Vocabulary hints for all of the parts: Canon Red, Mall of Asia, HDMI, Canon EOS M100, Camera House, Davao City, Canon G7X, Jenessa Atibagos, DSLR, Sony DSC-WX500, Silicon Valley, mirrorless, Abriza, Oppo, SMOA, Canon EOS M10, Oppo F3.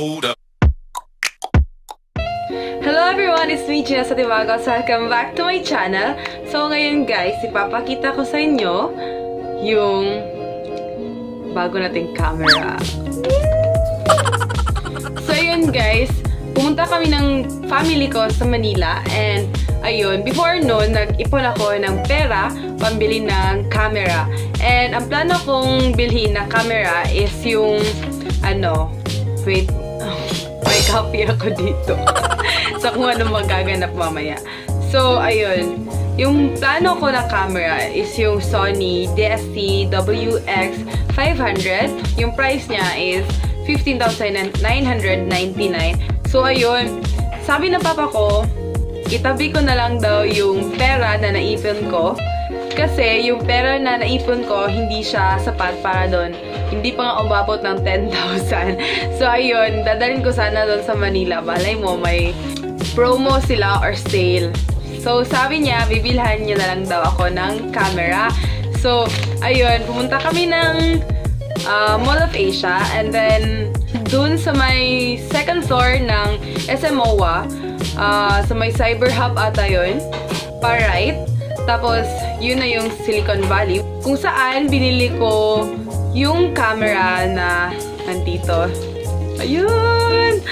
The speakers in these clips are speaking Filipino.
Hold up. Hello everyone! It's me, Jenessa Atibagos. Welcome back to my channel. So ngayon guys, ipapakita ko sa inyo yung bago nating camera. So yun guys, pumunta kami ng family ko sa Manila and ayun, before noon, nag-ipon ako ng pera pambili ng camera. And ang plano kong bilhin na camera is yung, ano, wait, may copy ako dito. So kung ano magaganap mamaya. So, ayun, yung plano ko na camera is yung Sony DSC-WX500. Yung price niya is 15,999. So, ayun, sabi ng papa ko, itabi ko na lang daw yung pera na naipon ko kasi yung pera na naipon ko hindi siya sapat para doon. Hindi pa nga umabot ng 10,000. So ayun, dadalhin ko sana doon sa Manila. Balay mo, may promo sila or sale. So sabi niya, bibilhan niya na lang daw ako ng camera. So ayun, pumunta kami ng Mall of Asia and then doon sa may second floor ng SMOA, sa may cyber hub ata yun, par right, tapos yun na yung Silicon Valley kung saan binili ko yung camera na nandito. Ayun,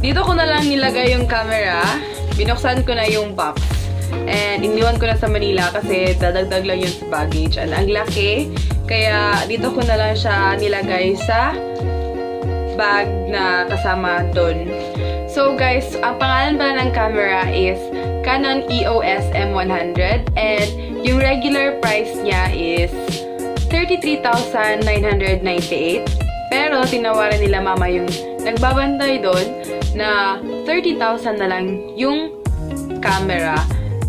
dito ko na lang nilagay yung camera, binuksan ko na yung box and iniwan ko na sa Manila kasi dadagdag lang yun sa baggage and ang laki, kaya dito ko na lang siya nilagay sa bag na kasama dun. So guys, ang pangalan pala ng camera is Canon EOS M100 and yung regular price niya is 33,998 pero tinawaran nila mama yung nagbabantay doon na 30,000 na lang yung camera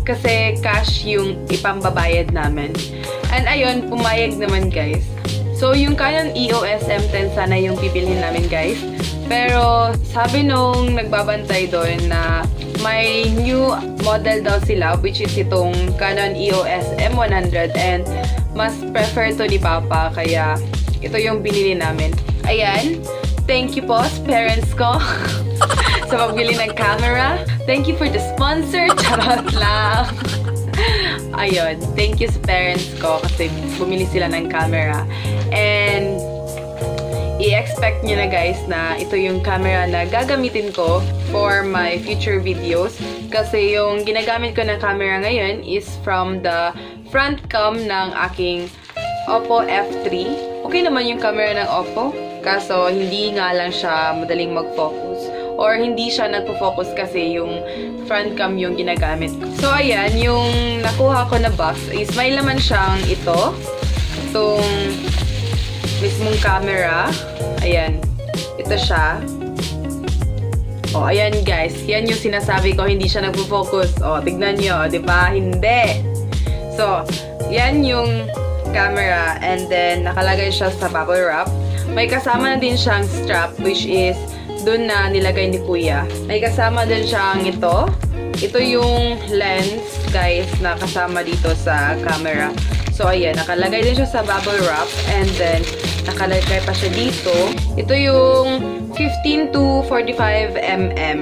kasi cash yung ipambabayad namin. And ayun, pumayag naman guys. So yung Canon EOS M10 sana yung pipilhin namin guys. Pero sabi nung nagbabantay doon na may new model daw sila which is itong Canon EOS M100 and mas prefer to ni Papa kaya ito yung binili namin. Ayan, thank you po sa parents ko sa pagbili ng camera. Thank you for the sponsor, charot lang. Ayun, thank you sa parents ko kasi bumili sila ng camera. And i-expect nyo na guys na ito yung camera na gagamitin ko for my future videos kasi yung ginagamit ko na camera ngayon is from the front cam ng aking Oppo F3. Okay naman yung camera ng Oppo kaso hindi nga lang siya madaling mag-focus or hindi siya nagpo-focus kasi yung front cam yung ginagamit ko. So ayan, yung nakuha ko na box is may laman siyang ito, itong mismong camera. Ayan, ito siya. O, ayan guys, yan yung sinasabi ko, hindi siya nagpo-focus. O, tignan nyo, di ba? Hindi. So, yan yung camera and then nakalagay siya sa bubble wrap. May kasama na din siyang strap which is dun na nilagay ni Kuya. May kasama din siyang ito. Ito yung lens guys na kasama dito sa camera. So ayan, nakalagay din siya sa bubble wrap and then nakalagay pa siya dito. Ito yung 15 to 45 mm.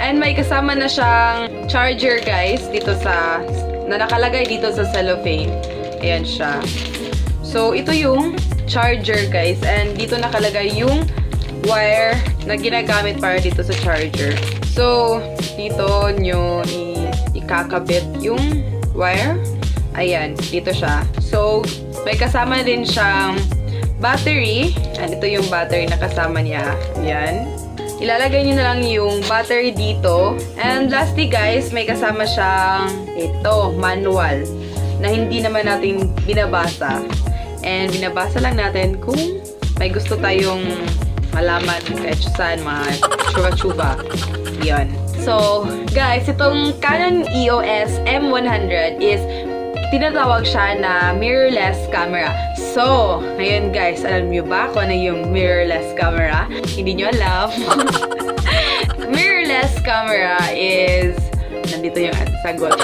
And may kasama na siyang charger guys dito sa na nakalagay dito sa cellophane. Ayan siya. So ito yung charger guys and dito nakalagay yung wire na ginagamit para dito sa charger. So dito nyo ikakabit yung wire. Ayan, dito siya. So, may kasama din siyang battery. And ito yung battery na kasama niya. Ayan. Ilalagay niyo na lang yung battery dito. And lastly guys, may kasama siyang ito, manual. Na hindi naman natin binabasa. And binabasa lang natin kung may gusto tayong malaman kahit saan, mga chuba-chuba. Ayan. So, guys, itong Canon EOS M100 is tinatawag siya na mirrorless camera. So, ngayon guys, alam niyo ba kung ano yung mirrorless camera? Hindi niyo alam. Mirrorless camera is... nandito yung sagot.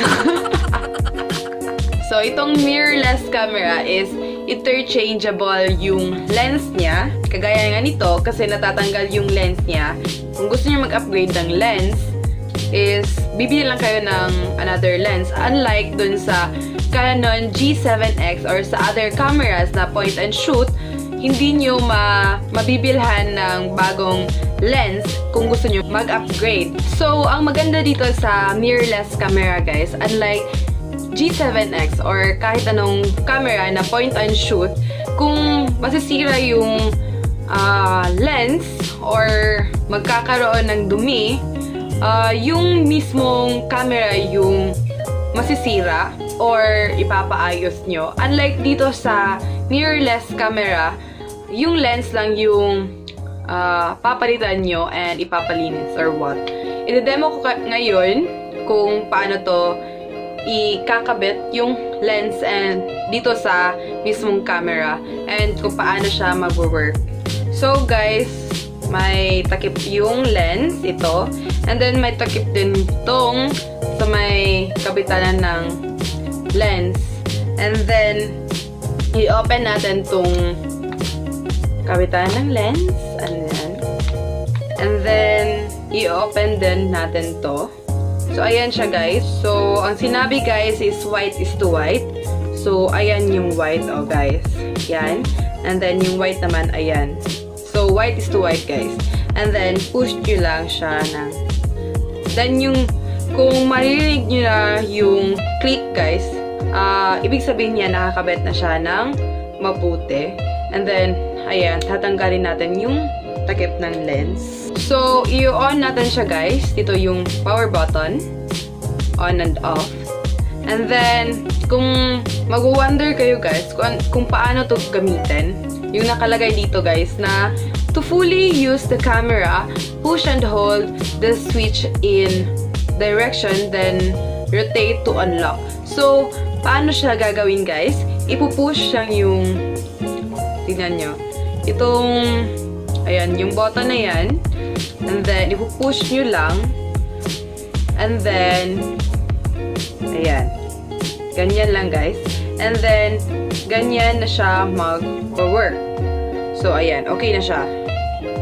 So, itong mirrorless camera is interchangeable yung lens niya. Kagaya nga nito, kasi natatanggal yung lens niya. Kung gusto niyo mag-upgrade ng lens, is bibili lang kayo ng another lens. Unlike dun sa Canon G7X or sa other cameras na point and shoot, hindi nyo mabibilhan ng bagong lens kung gusto nyo mag-upgrade. So, ang maganda dito sa mirrorless camera, guys, unlike G7X or kahit anong camera na point and shoot, kung masisira yung lens or magkakaroon ng dumi, yung mismong camera yung masisira or ipapaayos nyo. Unlike dito sa mirrorless camera, yung lens lang yung papalitan nyo and ipapalinis or what. I-demo ko ngayon kung paano to ikakabit yung lens and dito sa mismong camera and kung paano siya mag-work. So guys, may takip yung lens ito and then may takip din itong sa may kabitanan ng lens and then i-open natin itong kabitan ng lens and then i-open din natin to. So, ayan siya, guys. So, ang sinabi, guys, is white is to white. So, ayan yung white, oh, guys. Ayan. And then, yung white naman, ayan. So, white is to white, guys. And then, push nyo lang siya na. Then, yung, kung maririnig nyo na yung click, guys, ibig sabihin niya, nakakabit na siya ng mabuti. And then, ayan, tatanggalin natin yung takip ng lens. So, i-on natin siya, guys. Dito yung power button. On and off. And then, kung mag-wonder kayo, guys, kung paano to gamitin, yung nakalagay dito, guys, na to fully use the camera, push and hold the switch in direction, then rotate to unlock. So, paano siya gagawin, guys? Ipupush lang yung, tingnan nyo, itong ayan, yung button na yan. And then, ipupush nyo lang. And then, ayan. Ganyan lang, guys. And then, ganyan na siya mag-work. So, ayan. Okay na siya.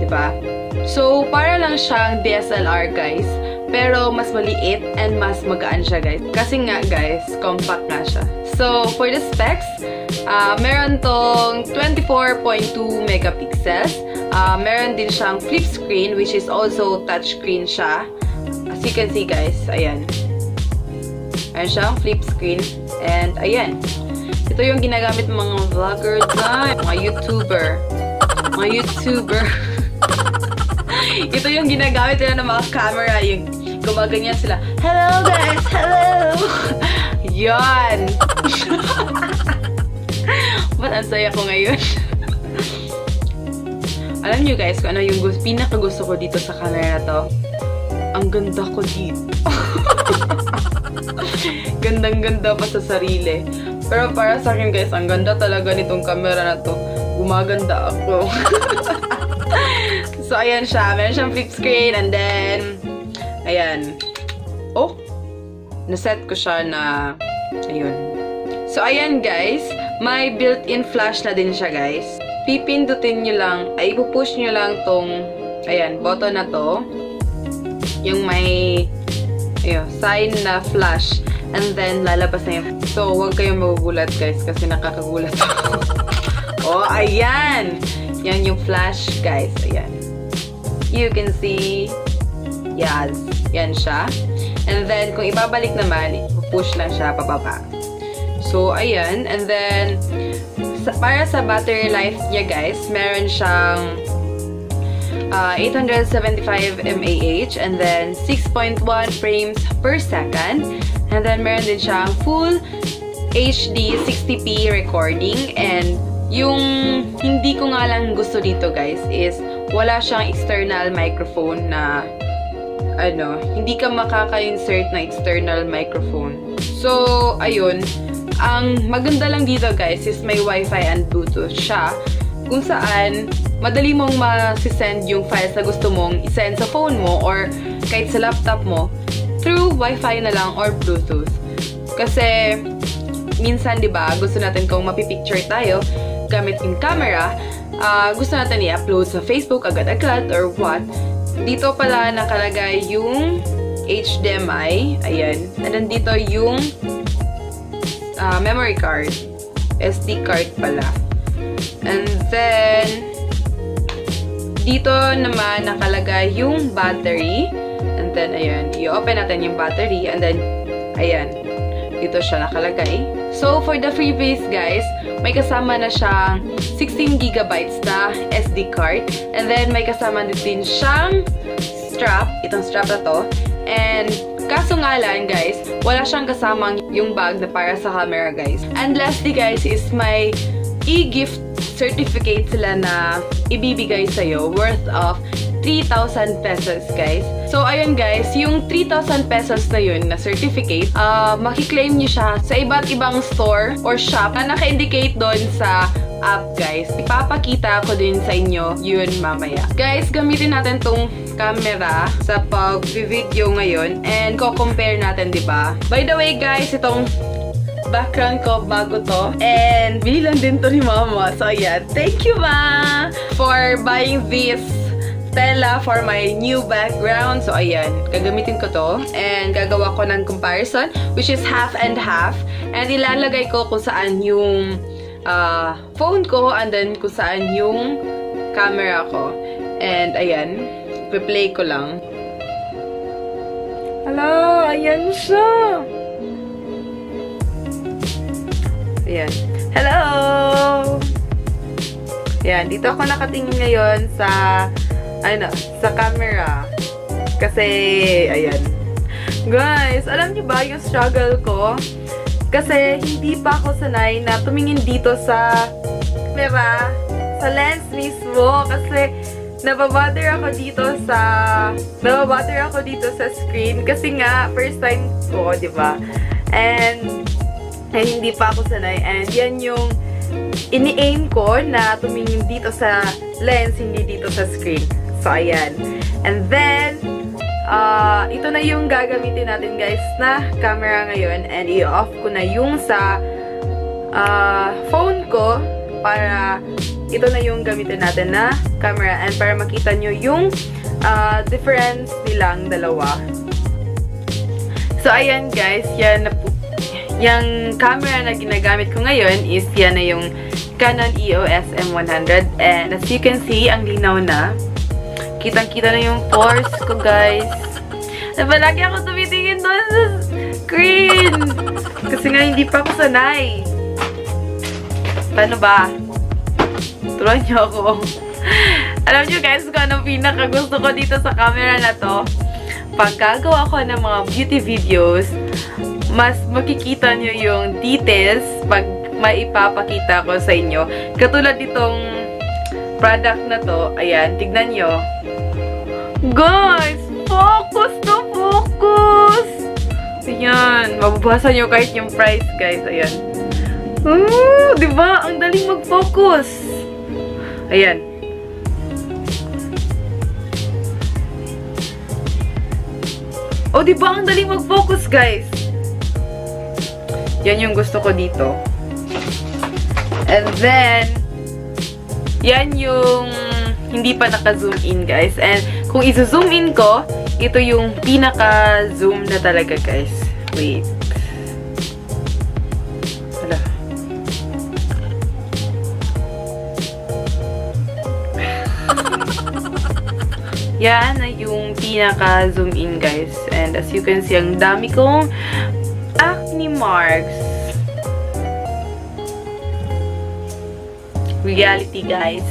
Diba? So, para lang siyang DSLR, guys. Pero, mas maliit and mas magaan siya, guys. Kasi nga, guys, compact nga siya. So, for the specs, meron tong 24.2 megapixels. Meron din siyang flip screen which is also touchscreen siya. As you can see, guys, ayan. Ayan siyang flip screen and ayan. Ito yung ginagamit ng mga vlogger na, mga YouTuber. Mga YouTuber. Ito yung ginagamit nila ng mga camera, yung gumaganyan sila. Hello guys, hello. Yan. Ba't ang saya ko ngayon? Alam nyo guys kung ano yung pinakagusto ko dito sa camera to? Ang ganda ko dito. Gandang-ganda pa sa sarili. Pero para sa akin guys, ang ganda talaga nitong camera na to. Gumaganda ako. So, ayan siya. Meron siyang flip screen and then, ayan. Oh! Naset ko siya na, ayun. So, ayan guys. May built-in flash na din siya guys. Pipindutin nyo lang, ay ipupush nyo lang tong, ayan, button na to. Yung may, ayun, sign na flash. And then, lalabas na yun. So, huwag kayong magugulat, guys, kasi nakakagulat ako. Oh, ayan! Yan yung flash, guys. Ayan. You can see, yes, yan siya. And then, kung ibabalik naman, ipupush lang siya pababa. So, ayan. And then, para sa battery life niya guys, meron siyang 875 mAh and then 6.1 frames per second. And then meron din siyang full HD 60p recording and yung hindi ko nga lang gusto dito guys is wala siyang external microphone na ano, hindi ka makaka-insert na external microphone. So, ayun. Ang maganda lang dito guys is may wifi and bluetooth siya kung saan madali mong masisend yung files na gusto mong isend sa phone mo or kahit sa laptop mo through wifi na lang or bluetooth. Kasi minsan diba gusto natin kung mapipicture tayo gamit yung camera, gusto natin i-upload sa Facebook agad-agad or what. Dito pala nakalagay yung HDMI. Ayan. And then dito yung memory card. SD card pala. And then, dito naman nakalagay yung battery. And then, ayan. I-open natin yung battery. And then, ayan. Dito siya nakalagay. So, for the freebase, guys, may kasama na siyang 16GB na SD card. And then, may kasama din siyang strap. Itong strap na to. And, kaso nga lang, guys, wala siyang kasamang yung bag na para sa camera, guys. And lastly, guys, is may e-gift certificate sila na ibibigay sa'yo worth of 3,000 pesos, guys. So, ayun, guys, yung 3,000 pesos na yun na certificate, makiklaim nyo siya sa iba't ibang store or shop na naka-indicate doon sa app, guys. Ipapakita ko din sa inyo yun mamaya. Guys, gamitin natin tong camera sa pag-video ngayon and ko-compare natin, diba? By the way, guys, itong background ko bago to and bili lang din to ni mama. So, yeah, thank you, ma, for buying this tela for my new background. So, ayan, gagamitin ko to and gagawa ko ng comparison which is half and half and ilalagay ko kung saan yung phone ko and then kung saan yung camera ko. And, ayan, replay ko lang. Hello, ayan siya. Ayan. Hello! Ayan, dito ako nakatingin ngayon sa, ano, sa camera. Kasi, ayan. Guys, alam niyo ba yung struggle ko? Kasi, hindi pa ako sanay na tumingin dito sa camera, sa lens mismo. Kasi, nababother ako dito sa screen kasi nga first time ko, di ba? And hindi pa ako sanay and yan yung ini-aim ko na tumingin dito sa lens, hindi dito sa screen. So, ayan. And then ito na yung gagamitin natin, guys, na camera ngayon and i-off ko na yung sa phone ko para ito na yung gamitin natin na camera and para makita nyo yung difference nilang dalawa. So, ayan, guys, yan na po. Yung camera na ginagamit ko ngayon is yan na yung Canon EOS M100 and as you can see, ang linaw na. Kitang-kita na yung pores ko, guys. Palagi ako tumitingin doon sa screen kasi nga hindi pa ako sanay. Paano ba? Turuan niyo ako. Alam niyo, guys, kung anong pinakagusto ko dito sa camera na to. Pagkagawa ko ng mga beauty videos, mas makikita niyo yung details pag maipapakita ko sa inyo. Katulad nitong product na to. Ayan, tignan niyo. Guys, focus to focus! Ayan, mababasa niyo kahit yung price, guys. Ayan. Diba? Ang daling mag-focus. Ayan. Oh, diba? Ang daling mag-focus, guys. Yan yung gusto ko dito. And then, yan yung hindi pa naka-zoom in, guys. And kung iso-zoom in ko, ito yung pinaka-zoom na talaga, guys. Wait. Yan na yung pinaka-zoom in, guys. And as you can see, ang dami kong acne marks. Reality, guys.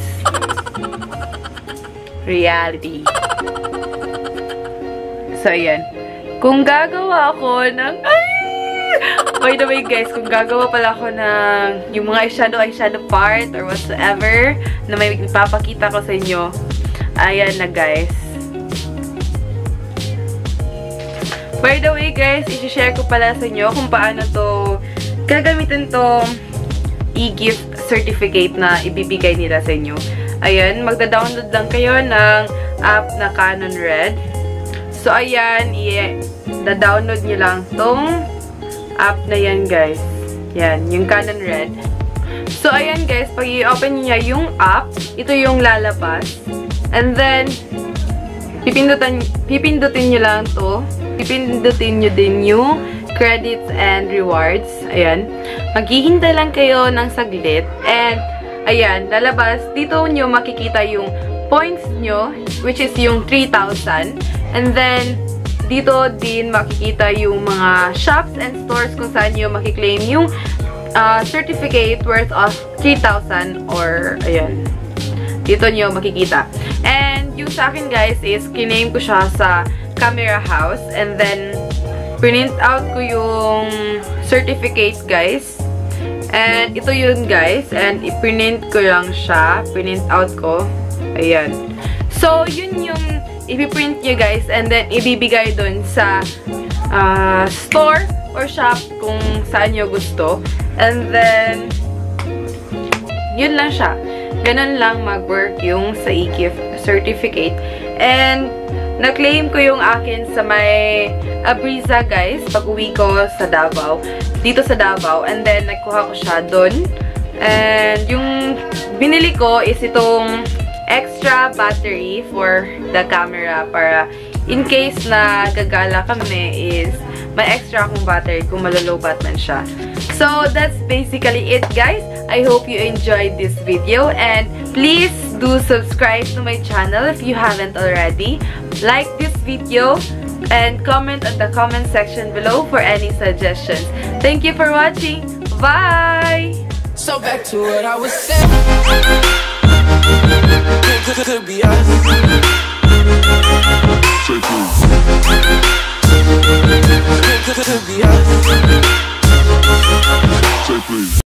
Reality. So, ayan. Kung gagawa ako ng... Ay! By the way, guys, kung gagawa pala ako ng yung mga eyeshadow part or whatsoever na may ipapakita ko sa inyo, ayan na, guys. By the way, guys, i-share ko pala sa inyo kung paano to gagamitin to e-gift certificate na ibibigay nila sa inyo. Ayan, magda-download lang kayo ng app na Canon Red. So, ayan, i-download nyo lang tong app na yan, guys. Yan, yung Canon Red. So, ayan, guys, pag i-open nyo yung app, ito yung lalabas. And then, Pipindutin nyo lang to. Pipindutin nyo din yung credits and rewards. Ayan. Maghihintay lang kayo ng saglit. And, ayan, lalabas. Dito nyo makikita yung points nyo, which is yung 3,000. And then, dito din makikita yung mga shops and stores kung saan nyo makiklaim yung certificate worth of 3,000 or, ayan. Dito nyo makikita. And yung sa akin guys is kiname ko siya sa Camera House and then print out ko yung certificate guys. And ito yun guys and i-print ko lang siya. Print out ko. Ayan. So yun yung ipiprint nyo guys and then ibibigay dun sa store or shop kung saan nyo gusto. And then yun lang siya. Ganun lang mag-work yung sa e-gift certificate. And, na-claim ko yung akin sa may Abriza, guys, pag-uwi ko sa Davao. Dito sa Davao. And then, nagkuha ko siya dun. And, yung binili ko is itong extra battery for the camera para in case na gagala kami is may extra akong battery kung malolobat man siya. So, that's basically it, guys. I hope you enjoyed this video and please do subscribe to my channel if you haven't already. Like this video and comment at the comment section below for any suggestions. Thank you for watching. Bye! So back to what I was saying. Could be us. Could be us.